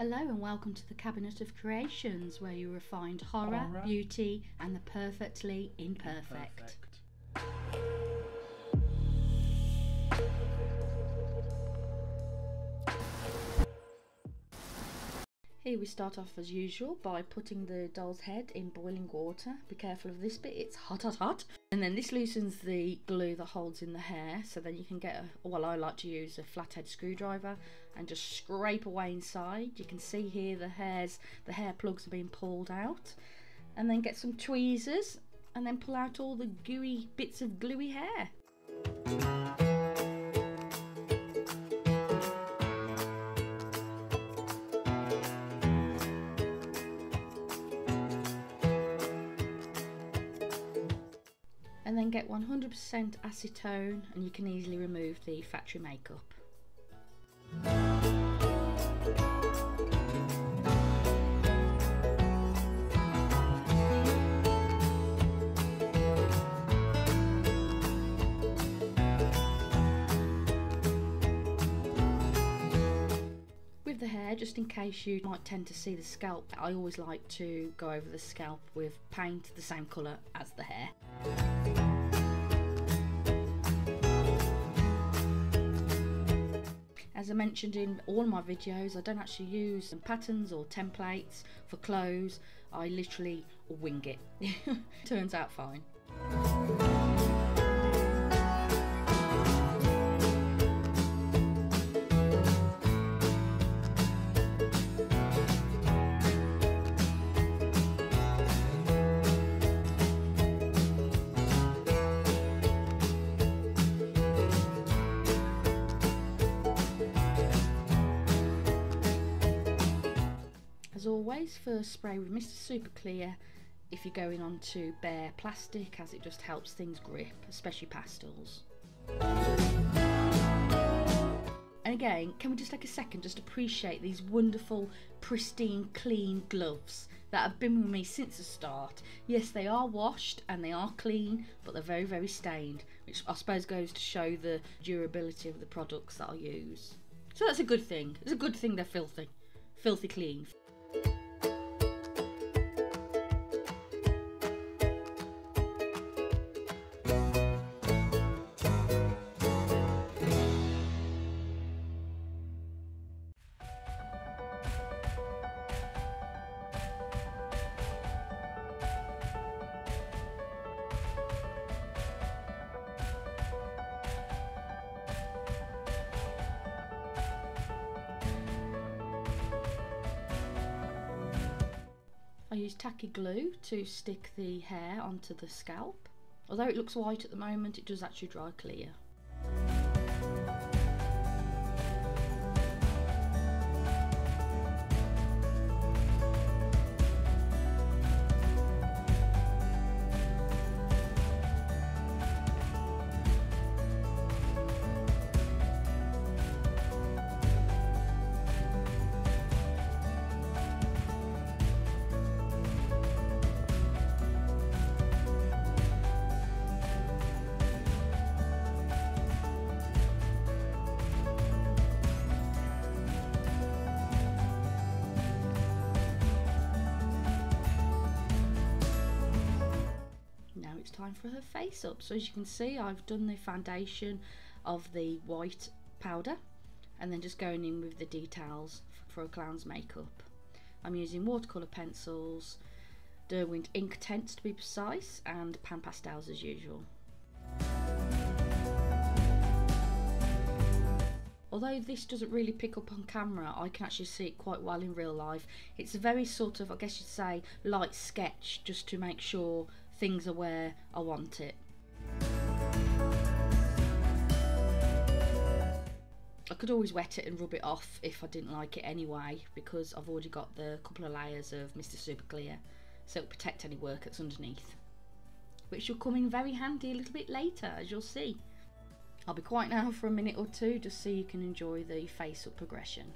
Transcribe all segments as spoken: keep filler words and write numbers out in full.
Hello and welcome to the Cabinet of Creations, where you find horror, horror. beauty and the perfectly imperfect. imperfect. Here we start off as usual by putting the doll's head in boiling water. Be careful of this bit, it's hot hot hot. And then this loosens the glue that holds in the hair, so then you can get a, well I like to use a flathead screwdriver and just scrape away inside. You can see here the hairs, the hair plugs are being pulled out. And then get some tweezers and then pull out all the gooey bits of gluey hair. And then get one hundred percent acetone and you can easily remove the factory makeup. With the hair, just in case you might tend to see the scalp, I always like to go over the scalp with paint the same colour as the hair. As I mentioned in all my videos, I don't actually use some patterns or templates for clothes. I literally wing it. Turns out fine. As always, first spray with Mister Super Clear if you're going on to bare plastic, as it just helps things grip, especially pastels. And again, can we just take a second just appreciate these wonderful, pristine, clean gloves that have been with me since the start. Yes, they are washed and they are clean, but they're very, very stained, which I suppose goes to show the durability of the products that I use. So that's a good thing. It's a good thing they're filthy. Filthy clean. I use tacky glue to stick the hair onto the scalp. Although it looks white at the moment, it does actually dry clear. Time for her face up. So as you can see, I've done the foundation of the white powder and then just going in with the details for a clown's makeup. I'm using watercolour pencils, Derwent Inktense to be precise, and pan pastels as usual. Although this doesn't really pick up on camera, I can actually see it quite well in real life. It's a very sort of, I guess you'd say, light sketch, just to make sure things are where I want it. I could always wet it and rub it off if I didn't like it anyway, because I've already got the couple of layers of Mister Super Clear, so it'll protect any work that's underneath, which will come in very handy a little bit later, as you'll see. I'll be quiet now for a minute or two just so you can enjoy the face up progression.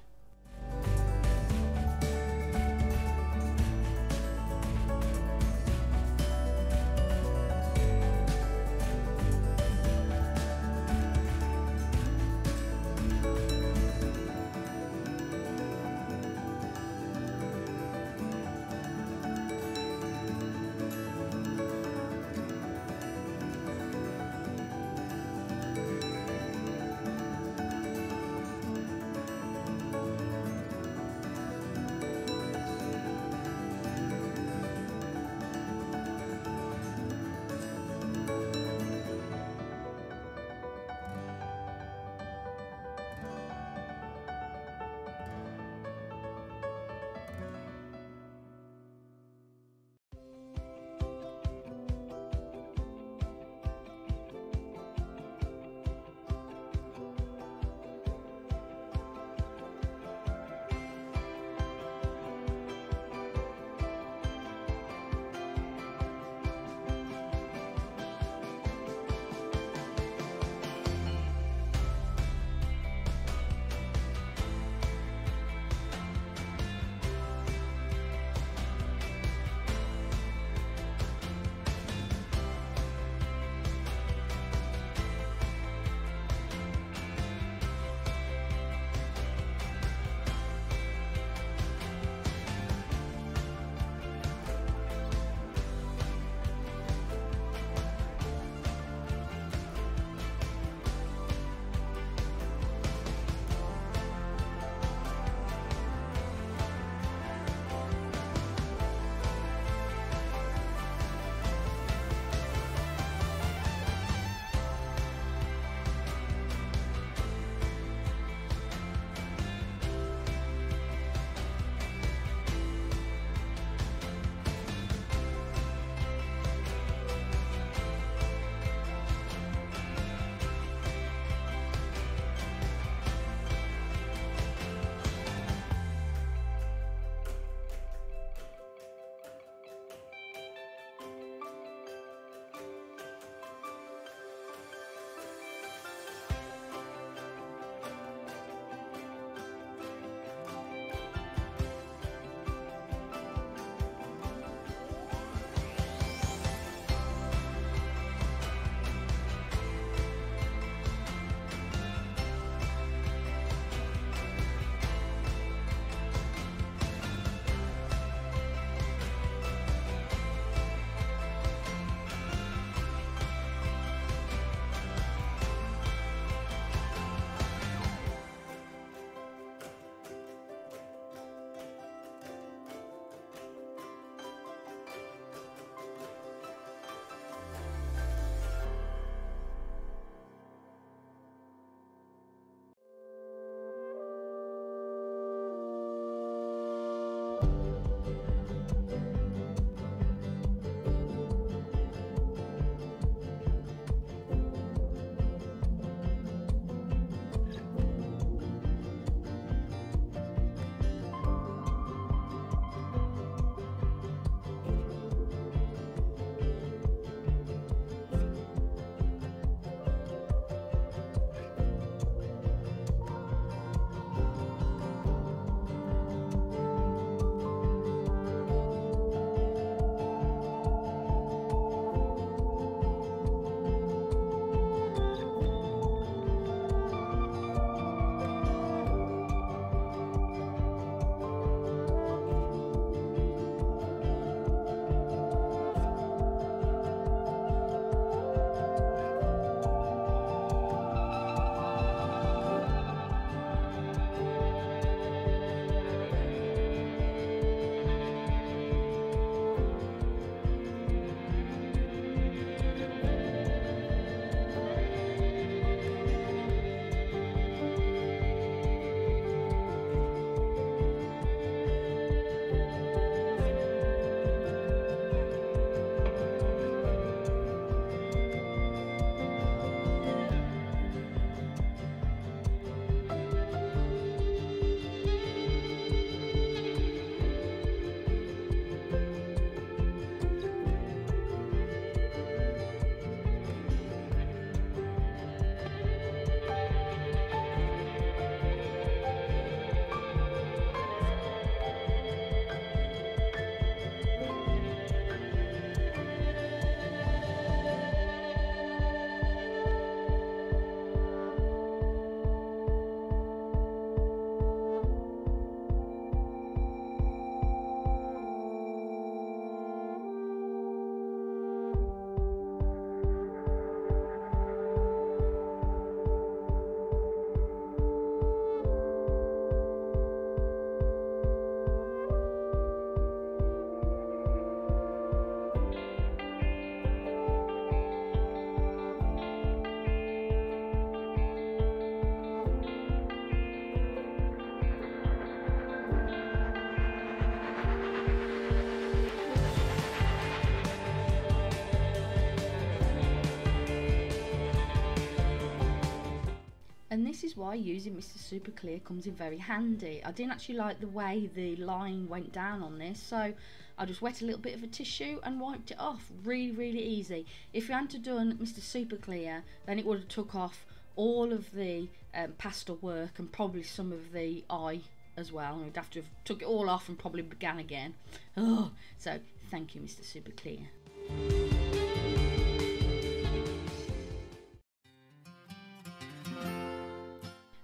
And this is why using Mister Super Clear comes in very handy. I didn't actually like the way the line went down on this, so I just wet a little bit of a tissue and wiped it off. Really, really easy. If you hadn't done Mister Super Clear, then it would have took off all of the um, pastel work and probably some of the eye as well. We'd have to have took it all off and probably began again. Oh, so thank you, Mister Super Clear.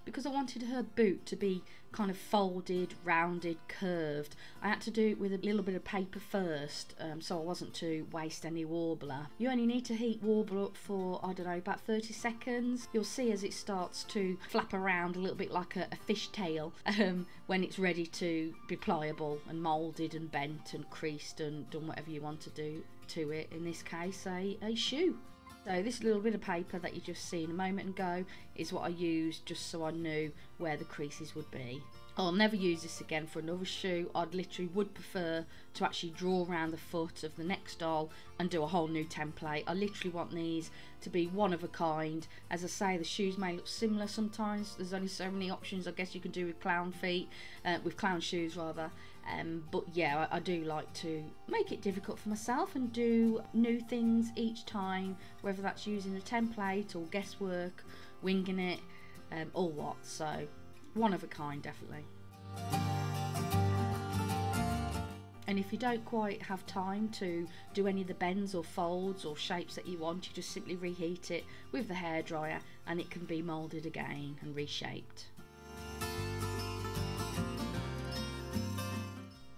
Because I wanted her boot to be kind of folded, rounded, curved, I had to do it with a little bit of paper first, um, so I wasn't to waste any warbler. You only need to heat warbler up for, I don't know, about thirty seconds. You'll see as it starts to flap around a little bit like a, a fish tail um, when it's ready to be pliable and moulded and bent and creased and done whatever you want to do to it, in this case a, a shoe. So this little bit of paper that you just seen a moment ago is what I used just so I knew where the creases would be. I'll never use this again for another shoe. I'd literally would prefer to actually draw around the foot of the next doll and do a whole new template. I literally want these to be one of a kind. As I say, the shoes may look similar sometimes. There's only so many options I guess you can do with clown feet, uh, with clown shoes rather. Um, but yeah, I, I do like to make it difficult for myself and do new things each time, whether that's using a template or guesswork, winging it, um, or what. So one of a kind, definitely. And if you don't quite have time to do any of the bends or folds or shapes that you want, you just simply reheat it with the hairdryer and it can be moulded again and reshaped.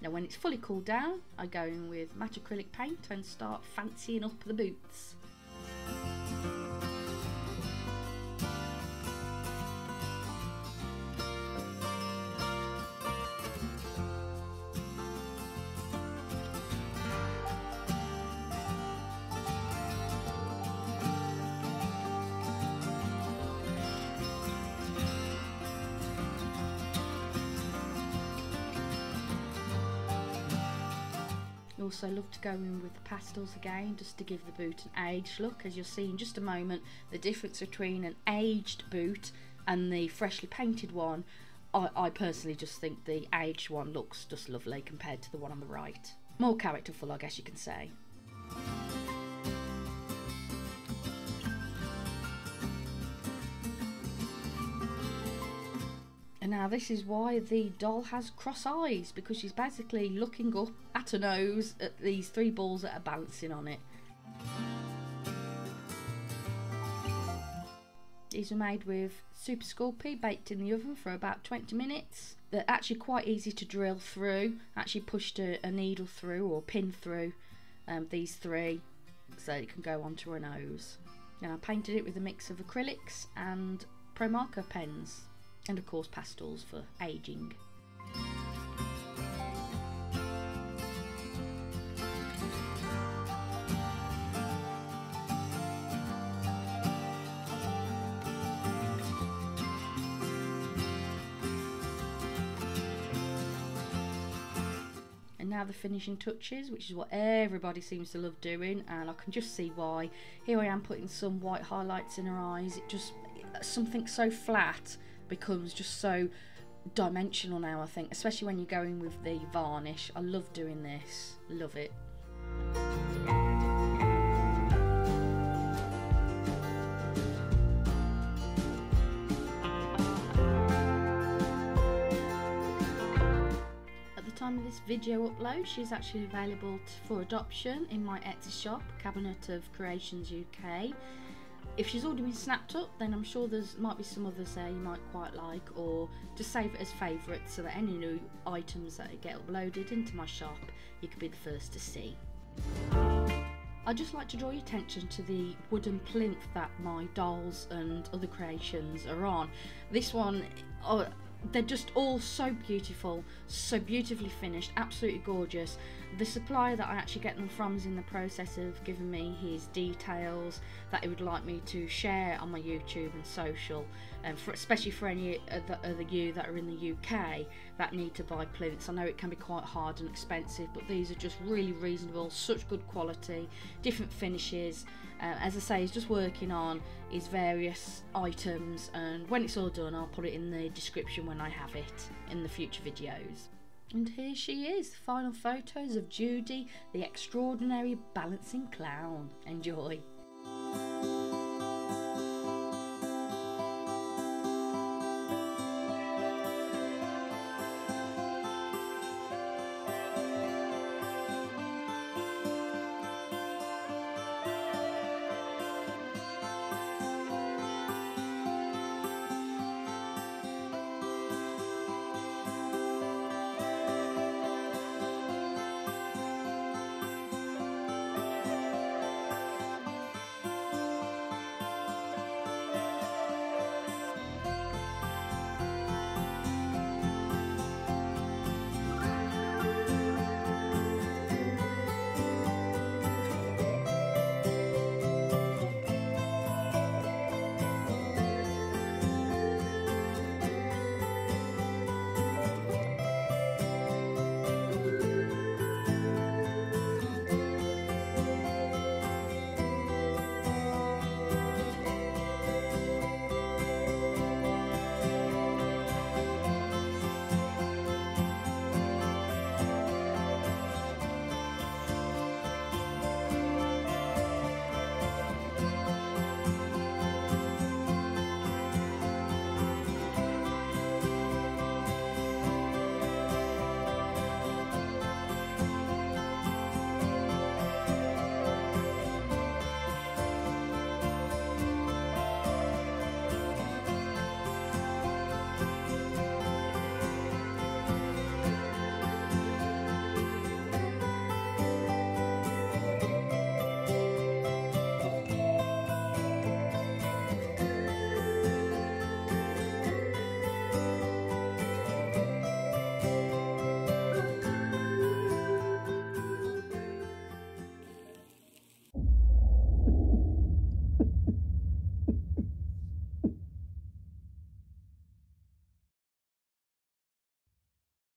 Now when it's fully cooled down, I go in with matte acrylic paint and start fancying up the boots. Also love to go in with the pastels again just to give the boot an aged look. As you'll see in just a moment, the difference between an aged boot and the freshly painted one, I, I personally just think the aged one looks just lovely compared to the one on the right. More characterful, I guess you can say. Now this is why the doll has cross eyes, because she's basically looking up at her nose at these three balls that are bouncing on it. These are made with Super Sculpey, baked in the oven for about twenty minutes. They're actually quite easy to drill through. I actually pushed a, a needle through or pin through um, these three so it can go onto her nose. Now I painted it with a mix of acrylics and Promarker pens. And of course pastels for aging. And now the finishing touches, which is what everybody seems to love doing, and I can just see why. Here I am putting some white highlights in her eyes. It just, something so flat becomes just so dimensional now, I think, especially when you're going with the varnish. I love doing this, love it. At the time of this video upload, she's actually available for adoption in my Etsy shop, Cabinet of Creations U K. If she's already been snapped up, then I'm sure there's might be some others there you might quite like, or just save it as favourites so that any new items that get uploaded into my shop, you could be the first to see. I'd just like to draw your attention to the wooden plinth that my dolls and other creations are on. This one, oh, they're just all so beautiful, so beautifully finished, absolutely gorgeous. The supplier that I actually get them from is in the process of giving me his details that he would like me to share on my YouTube and social, um, for, especially for any other, other you that are in the U K that need to buy plinths. I know it can be quite hard and expensive, but these are just really reasonable, such good quality, different finishes. Uh, as I say, it's just working on his various items, and when it's all done I'll put it in the description when I have it in the future videos. And here she is, final photos of Judy, the extraordinary balancing clown. Enjoy.